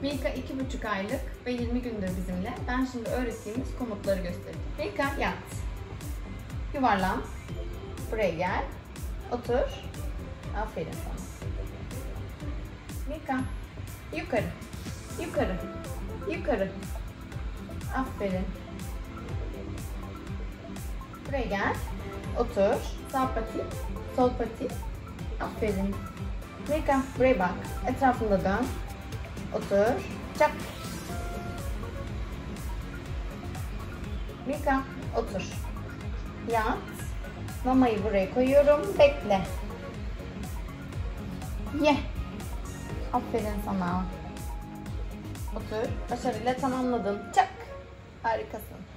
Milka 2,5 aylık ve 20 gündür bizimle. Ben şimdi öğrettiğimiz komutları göstereyim. Milka yat. Yuvarlan. Buraya gel. Otur. Aferin sana. Milka. Yukarı. Yukarı. Yukarı. Aferin. Buraya gel. Otur. Sağ pati. Sol pati. Aferin. Milka buraya bak. Etrafında dön. Otur. Çak. Milka otur. Yat. Mamayı buraya koyuyorum. Bekle. Ye. Aferin sana. Otur. Başarıyla tamamladın. Çak. Harikasın.